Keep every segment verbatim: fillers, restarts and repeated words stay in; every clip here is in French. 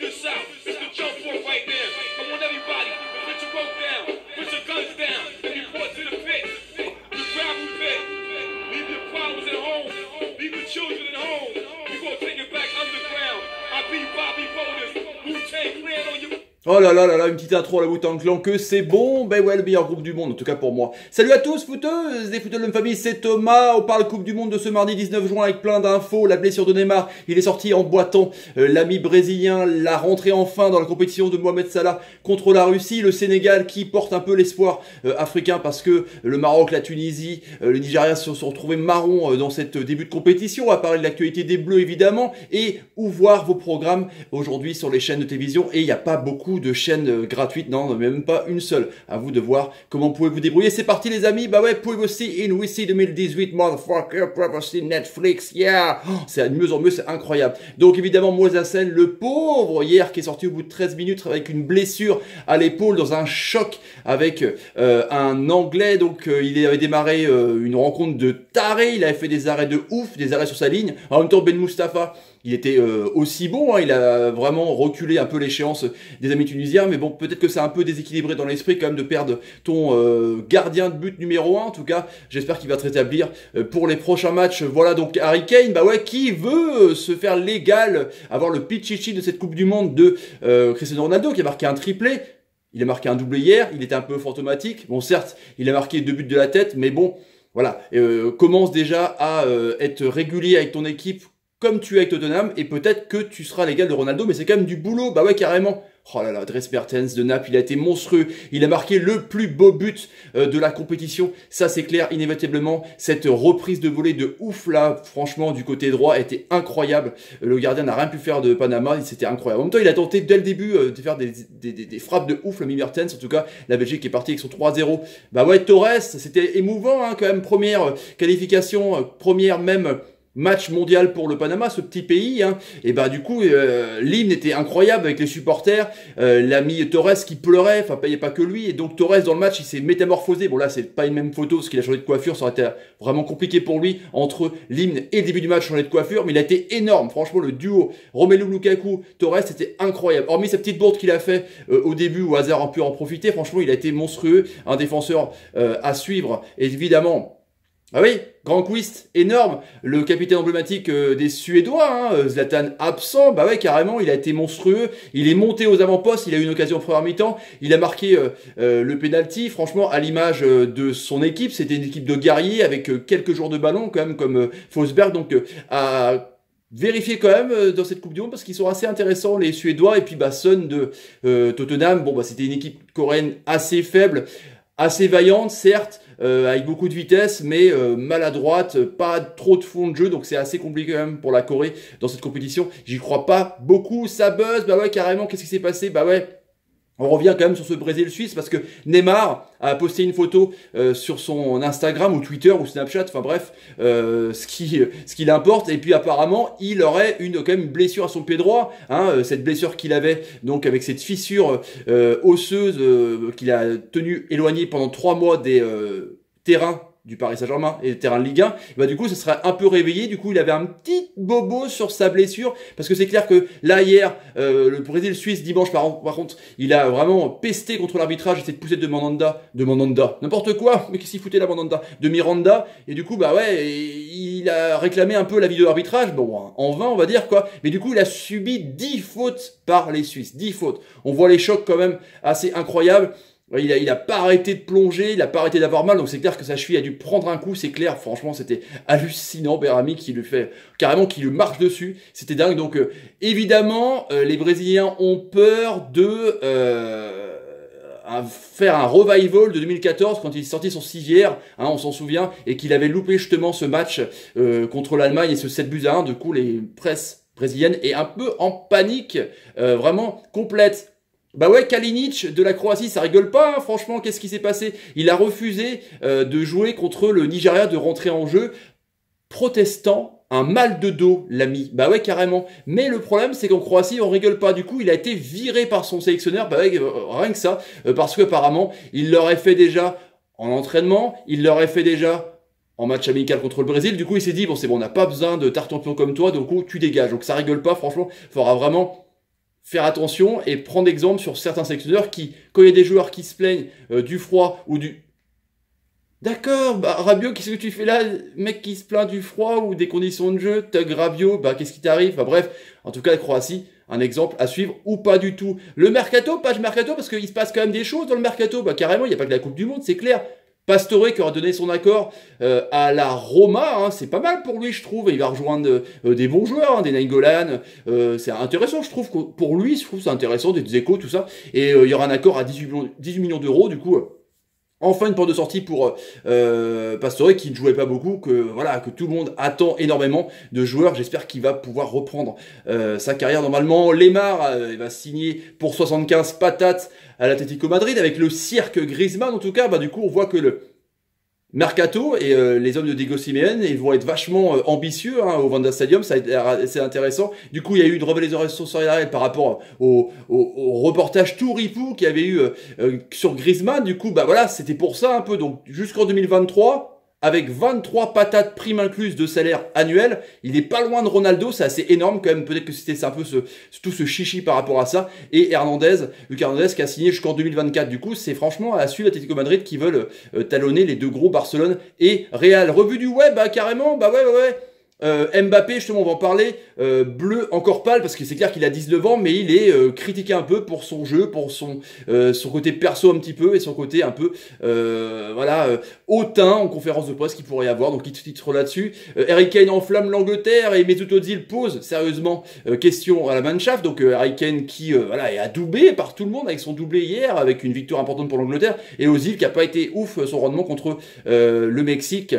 this out. It's the jump fork right there. I want everybody to put your rope down, put your guns down, and report to the pit. The gravel pit. Leave your problems at home. Leave your children at home. We're going to take it back underground. I be Bobby Boulders. Wu-Tang Clan on you. Oh là là là là, une petite intro à la Wu-Tang Clan, que c'est bon, ben ouais, le meilleur groupe du monde, en tout cas pour moi. Salut à tous, footeuses, des footeuses de la famille, c'est Thomas, on parle Coupe du Monde de ce mardi dix-neuf juin avec plein d'infos, la blessure de Neymar, il est sorti en boitant, euh, l'ami brésilien, la rentrée enfin dans la compétition de Mohamed Salah contre la Russie, le Sénégal qui porte un peu l'espoir euh, africain parce que le Maroc, la Tunisie, euh, le Nigeria se sont retrouvés marrons euh, dans cette euh, début de compétition, à parler de l'actualité des Bleus évidemment, et où voir vos programmes aujourd'hui sur les chaînes de télévision, et il n'y a pas beaucoup de chaînes gratuites, non, même pas une seule. À vous de voir comment pouvez vous débrouiller. C'est parti les amis, bah ouais, pouvez-vous aussi in Wissi deux mille dix-huit, motherfucker, privacy Netflix, yeah. Oh, c'est de mieux en mieux, c'est incroyable. Donc évidemment, Moussa Sène, le pauvre, hier, qui est sorti au bout de treize minutes avec une blessure à l'épaule dans un choc avec euh, un Anglais. Donc euh, il avait démarré euh, une rencontre de taré, il avait fait des arrêts de ouf, des arrêts sur sa ligne. En même temps, Ben Mustapha, il était euh, aussi bon, hein, il a vraiment reculé un peu l'échéance des amis tunisiens, mais bon, peut-être que c'est un peu déséquilibré dans l'esprit quand même de perdre ton euh, gardien de but numéro un, en tout cas, j'espère qu'il va te rétablir euh, pour les prochains matchs. Voilà, donc Harry Kane, bah ouais, qui veut euh, se faire l'égal, avoir le pichichi de cette Coupe du Monde de euh, Cristiano Ronaldo, qui a marqué un triplé, il a marqué un doublé hier, il était un peu fantomatique, bon certes, il a marqué deux buts de la tête, mais bon, voilà, euh, commence déjà à euh, être régulier avec ton équipe, comme tu es avec Tottenham, et peut-être que tu seras l'égal de Ronaldo, mais c'est quand même du boulot, bah ouais, carrément. Oh là là, Dries Mertens de Naples, il a été monstrueux, il a marqué le plus beau but euh, de la compétition, ça c'est clair, inévitablement, cette reprise de volée de ouf là, franchement, du côté droit, était incroyable, le gardien n'a rien pu faire de Panama, c'était incroyable. En même temps, il a tenté dès le début euh, de faire des, des, des, des frappes de ouf, le mi Mertens, en tout cas, la Belgique est partie avec son trois zéro, bah ouais, Torres, c'était émouvant, hein, quand même, première euh, qualification, euh, première même... Euh, match mondial pour le Panama, ce petit pays, hein. Et bah du coup, euh, l'hymne était incroyable avec les supporters, euh, l'ami Torres qui pleurait, enfin il n'y a pas que lui, et donc Torres dans le match, il s'est métamorphosé, bon là c'est pas une même photo, parce qu'il a changé de coiffure, ça aurait été vraiment compliqué pour lui, entre l'hymne et le début du match, changer de coiffure, mais il a été énorme, franchement le duo Romelu Lukaku, Torres, c'était incroyable, hormis sa petite bourde qu'il a fait euh, au début, où Hazard a pu en profiter, franchement il a été monstrueux, un défenseur euh, à suivre, évidemment. Ah oui, Granqvist, énorme, le capitaine emblématique euh, des Suédois, hein, Zlatan absent, bah ouais carrément, il a été monstrueux, il est monté aux avant-postes, il a eu une occasion en première mi-temps, il a marqué euh, euh, le penalty, franchement à l'image euh, de son équipe, c'était une équipe de guerriers avec euh, quelques joueurs de ballon quand même comme euh, Fosberg, donc euh, à... vérifier quand même dans cette Coupe du Monde parce qu'ils sont assez intéressants les Suédois, et puis bah Son de euh, Tottenham, bon bah c'était une équipe coréenne assez faible, assez vaillante certes, Euh, avec beaucoup de vitesse, mais euh, maladroite, euh, pas trop de fond de jeu, donc c'est assez compliqué quand même pour la Corée dans cette compétition. J'y crois pas beaucoup, ça buzz, bah ouais carrément, qu'est-ce qui s'est passé? Bah ouais, on revient quand même sur ce Brésil-Suisse, parce que Neymar a posté une photo euh, sur son Instagram ou Twitter ou Snapchat, enfin bref, euh, ce qui, ce qui l'importe, et puis apparemment, il aurait une quand même une blessure à son pied droit, hein, euh, cette blessure qu'il avait, donc avec cette fissure euh, osseuse euh, qu'il a tenue éloignée pendant trois mois des euh, terrains du Paris Saint-Germain et terrain de Ligue un, bah du coup ça serait un peu réveillé, du coup il avait un petit bobo sur sa blessure, parce que c'est clair que là hier, euh, le Brésil-Suisse dimanche par, par contre, il a vraiment pesté contre l'arbitrage, cette poussette de Mandanda, de Mandanda, n'importe quoi, mais qui s'y foutait la Mandanda, de Miranda, et du coup bah ouais, il a réclamé un peu l'avis de l'arbitrage, bon en vain on va dire quoi, mais du coup il a subi dix fautes par les Suisses, dix fautes, on voit les chocs quand même assez incroyables. Il a, il a pas arrêté de plonger, il a pas arrêté d'avoir mal, donc c'est clair que sa cheville a dû prendre un coup, c'est clair, franchement c'était hallucinant, Berami qui lui fait, carrément qui lui marche dessus, c'était dingue, donc euh, évidemment euh, les Brésiliens ont peur de euh, un, faire un revival de deux mille quatorze quand il sortit son civière, hein, on s'en souvient, et qu'il avait loupé justement ce match euh, contre l'Allemagne et ce sept buts à un, du coup les presses brésiliennes est un peu en panique, euh, vraiment complète. Bah ouais, Kalinic de la Croatie, ça rigole pas, hein, franchement, qu'est-ce qui s'est passé? Il a refusé euh, de jouer contre le Nigeria, de rentrer en jeu, protestant un mal de dos, l'ami. Bah ouais, carrément. Mais le problème, c'est qu'en Croatie, on rigole pas. Du coup, il a été viré par son sélectionneur, bah ouais, rien que ça, euh, parce qu'apparemment, il l'aurait fait déjà en entraînement, il l'aurait fait déjà en match amical contre le Brésil. Du coup, il s'est dit, bon, c'est bon, on n'a pas besoin de tartampion comme toi, donc tu dégages. Donc ça rigole pas, franchement, faudra vraiment... faire attention et prendre exemple sur certains sélectionneurs qui, quand il y a des joueurs qui se plaignent euh, du froid ou du... D'accord, bah, Rabiot, qu'est-ce que tu fais là, mec qui se plaint du froid ou des conditions de jeu, Tug Rabiot, bah, qu'est-ce qui t'arrive, bah, bref, en tout cas, la Croatie, un exemple à suivre ou pas du tout. Le mercato, pas de mercato, parce qu'il se passe quand même des choses dans le mercato, bah, carrément, il n'y a pas que la Coupe du Monde, c'est clair. Pastore qui aura donné son accord euh, à la Roma, hein, c'est pas mal pour lui je trouve, il va rejoindre euh, des bons joueurs, hein, des Nainggolan, euh, c'est intéressant je trouve, pour lui je trouve c'est intéressant, des échos, tout ça, et euh, il y aura un accord à dix-huit millions d'euros, du coup, euh, enfin une porte de sortie pour euh, Pastore qui ne jouait pas beaucoup, que voilà que tout le monde attend énormément de joueurs, j'espère qu'il va pouvoir reprendre euh, sa carrière normalement. Neymar euh, il va signer pour soixante-quinze patates à l'Atlético Madrid, avec le cirque Griezmann en tout cas, bah du coup on voit que le mercato et euh, les hommes de Diego Simeone, ils vont être vachement euh, ambitieux hein, au Wanda Stadium, c'est intéressant. Du coup il y a eu une revalorisation salariale par rapport au, au, au reportage tout ripou qu'il y avait eu euh, euh, sur Griezmann, du coup bah voilà c'était pour ça un peu, donc jusqu'en deux mille vingt-trois... avec vingt-trois patates primes incluses de salaire annuel, il n'est pas loin de Ronaldo, c'est assez énorme quand même, peut-être que c'était un peu ce, tout ce chichi par rapport à ça, et Hernandez, Lucas Hernandez qui a signé jusqu'en deux mille vingt-quatre, du coup c'est franchement à suivre l'Atlético Madrid qui veulent euh, talonner les deux gros, Barcelone et Real. Revue du web, bah carrément, bah ouais ouais ouais, Euh, Mbappé, justement on va en parler, euh, bleu encore pâle parce que c'est clair qu'il a dix-neuf ans mais il est euh, critiqué un peu pour son jeu, pour son, euh, son côté perso un petit peu et son côté un peu euh, voilà euh, hautain en conférence de presse qu'il pourrait y avoir, donc il titre là-dessus. euh, Harry Kane enflamme l'Angleterre et Mesut Özil pose sérieusement euh, question à la Mannschaft, donc euh, Harry Kane qui euh, voilà, est adoubé par tout le monde avec son doublé hier, avec une victoire importante pour l'Angleterre, et Özil qui n'a pas été ouf son rendement contre euh, le Mexique.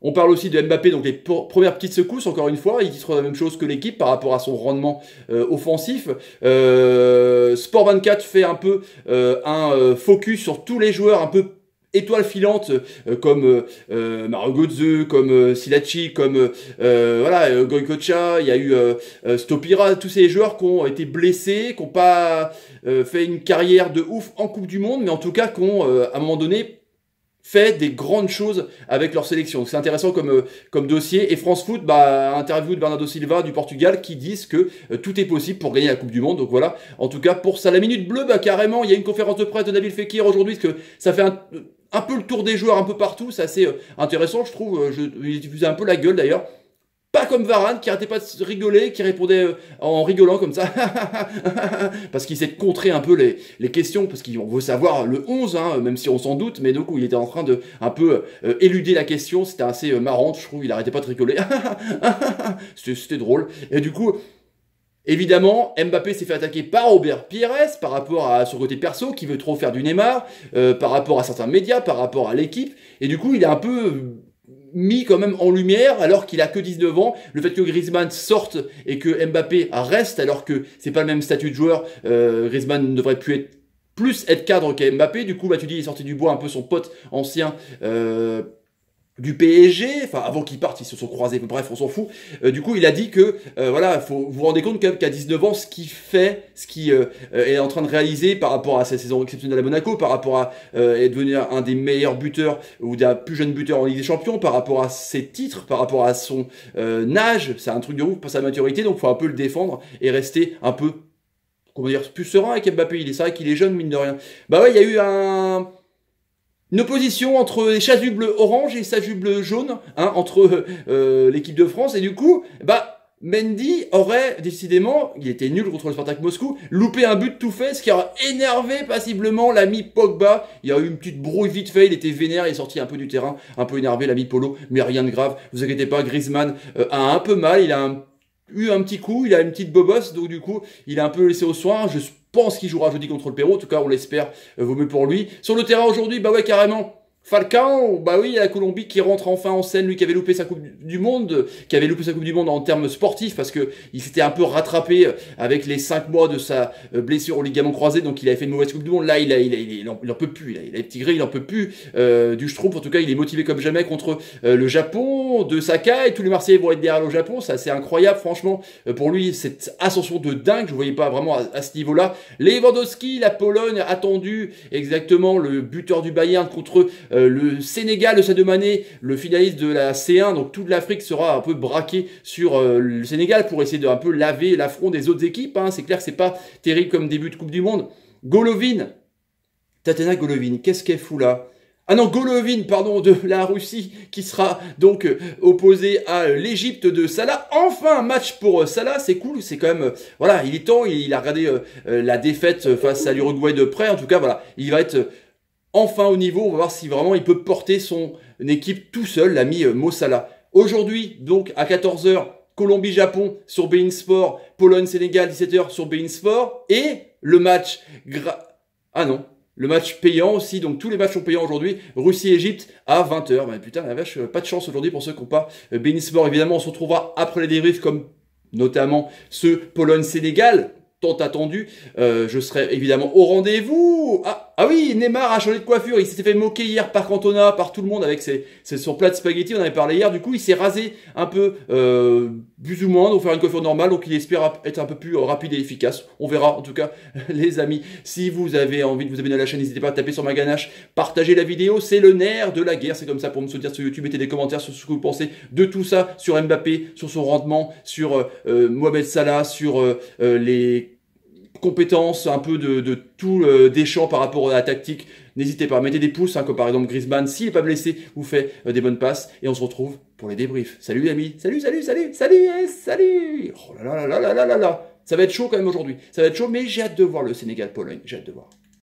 On parle aussi de Mbappé, donc les premières petites secousses, encore une fois, il titre la même chose que l'équipe par rapport à son rendement euh, offensif. Euh, Sport vingt-quatre fait un peu euh, un euh, focus sur tous les joueurs un peu étoiles filantes, euh, comme euh, euh, Mario Götze, comme euh, Silacci, comme euh, voilà, euh, Goycocha, il y a eu euh, euh, Stopira, tous ces joueurs qui ont été blessés, qui n'ont pas euh, fait une carrière de ouf en Coupe du Monde, mais en tout cas qui ont, euh, à un moment donné, fait des grandes choses avec leur sélection. C'est intéressant comme, euh, comme dossier. Et France Foot, bah, interview de Bernardo Silva du Portugal qui disent que euh, tout est possible pour gagner la Coupe du Monde. Donc voilà, en tout cas pour ça. La Minute Bleue, bah, carrément, il y a une conférence de presse de Nabil Fekir aujourd'hui, parce que ça fait un, un peu le tour des joueurs un peu partout. C'est assez euh, intéressant, je trouve. Je, il faisait un peu la gueule d'ailleurs. Pas comme Varane qui arrêtait pas de rigoler, qui répondait euh, en rigolant comme ça, parce qu'il s'est contré un peu les, les questions, parce qu'on veut savoir le onze, hein, même si on s'en doute, mais du coup il était en train de un peu euh, éluder la question, c'était assez euh, marrant, je trouve, il arrêtait pas de rigoler, c'était drôle, et du coup... Évidemment, Mbappé s'est fait attaquer par Robert Pires par rapport à son côté perso qui veut trop faire du Neymar, euh, par rapport à certains médias, par rapport à l'équipe, et du coup il est un peu... Euh, mis quand même en lumière alors qu'il a que dix-neuf ans, le fait que Griezmann sorte et que Mbappé reste alors que c'est pas le même statut de joueur, euh, Griezmann ne devrait plus être, plus être cadre qu'Mbappé, du coup bah tu dis il est sorti du bois un peu son pote ancien euh, du P S G, enfin avant qu'ils partent ils se sont croisés, bref on s'en fout, euh, du coup il a dit que euh, voilà, faut vous vous rendez compte quand même qu'à dix-neuf ans ce qu'il fait, ce qu'il euh, est en train de réaliser par rapport à sa saison exceptionnelle à Monaco, par rapport à euh, devenir un des meilleurs buteurs ou d'un plus jeune buteur en Ligue des Champions, par rapport à ses titres, par rapport à son euh, âge, c'est un truc de ouf pour sa maturité, donc faut un peu le défendre et rester un peu, comment dire, plus serein avec Mbappé, il est, c'est vrai qu'il est jeune mine de rien. Bah ouais, il y a eu un... une opposition entre les chasubles orange et les chasubles jaunes, hein, entre euh, l'équipe de France, et du coup, bah Mendy aurait décidément, il était nul contre le Spartak Moscou, loupé un but tout fait, ce qui aurait énervé passiblement l'ami Pogba. Il y a eu une petite brouille vite fait, il était vénère, il est sorti un peu du terrain, un peu énervé l'ami Polo, mais rien de grave, vous inquiétez pas, Griezmann euh, a un peu mal, il a un, eu un petit coup, il a une petite bobosse, donc du coup, il a un peu laissé au soin, je pense qu'il jouera jeudi contre le Pérou, en tout cas on l'espère, euh, vaut mieux pour lui. Sur le terrain aujourd'hui, bah ouais carrément, Falcao, bah oui, il y a la Colombie qui rentre enfin en scène, lui qui avait loupé sa Coupe du Monde, euh, qui avait loupé sa Coupe du Monde en termes sportifs, parce que il s'était un peu rattrapé avec les cinq mois de sa euh, blessure au ligament croisé, donc il avait fait une mauvaise Coupe du Monde, là il, a, il, a, il, a, il, en, il en peut plus, il a, il a les petits grés, il en peut plus euh, du Schtroumpf, en tout cas il est motivé comme jamais contre euh, le Japon, de Saka, et tous les Marseillais vont être derrière le Japon, c'est assez incroyable, franchement, euh, pour lui, cette ascension de dingue, je voyais pas vraiment à, à ce niveau-là. Lewandowski, la Pologne, attendu exactement, le buteur du Bayern contre... Euh, Euh, le Sénégal de Sadio Mané, le finaliste de la C un, donc toute l'Afrique sera un peu braquée sur euh, le Sénégal pour essayer de un peu laver l'affront des autres équipes. Hein. C'est clair que c'est pas terrible comme début de Coupe du Monde. Golovin, Tatiana Golovin, qu'est-ce qu'elle fout là? Ah non, Golovin, pardon, de la Russie, qui sera donc opposé à l'Égypte de Salah. Enfin, un match pour Salah, c'est cool, c'est quand même... Voilà, il est temps, il a regardé la défaite face à l'Uruguay de près. En tout cas, voilà, il va être enfin au niveau. On va voir si vraiment il peut porter son équipe tout seul, l'ami Mo Salah. Aujourd'hui, donc, à quatorze heures, Colombie-Japon sur beIN Sport, Pologne-Sénégal, dix-sept heures sur beIN Sport, et le match... Gra... Ah non... Le match payant aussi, donc tous les matchs sont payants aujourd'hui. Russie-Égypte à vingt heures. Ben, putain, la vache, pas de chance aujourd'hui pour ceux qui n'ont pas beIN Sport. Évidemment, on se retrouvera après les débriefs, comme notamment ce Pologne-Sénégal, tant attendu. Euh, je serai évidemment au rendez-vous. Ah, ah oui, Neymar a changé de coiffure. Il s'était fait moquer hier par Cantona, par tout le monde, avec ses, ses, son plat de spaghetti. On avait parlé hier. Du coup, il s'est rasé un peu, euh, plus ou moins, donc faire une coiffure normale. Donc, il espère être un peu plus rapide et efficace. On verra, en tout cas, les amis. Si vous avez envie de vous abonner à la chaîne, n'hésitez pas à taper sur ma ganache. Partagez la vidéo, c'est le nerf de la guerre. C'est comme ça pour me soutenir sur YouTube. Mettez des commentaires sur ce que vous pensez de tout ça, sur Mbappé, sur son rendement, sur euh, Mohamed Salah, sur euh, les... compétences un peu de, de tout euh, des champs par rapport à la tactique. N'hésitez pas à mettre des pouces, hein, comme par exemple Griezmann, s'il n'est pas blessé, vous fait euh, des bonnes passes, et on se retrouve pour les débriefs. Salut les amis, salut, salut, salut, salut, salut. Oh là là là là là là là, ça va être chaud quand même aujourd'hui, ça va être chaud, mais j'ai hâte de voir le Sénégal-Pologne, j'ai hâte de voir.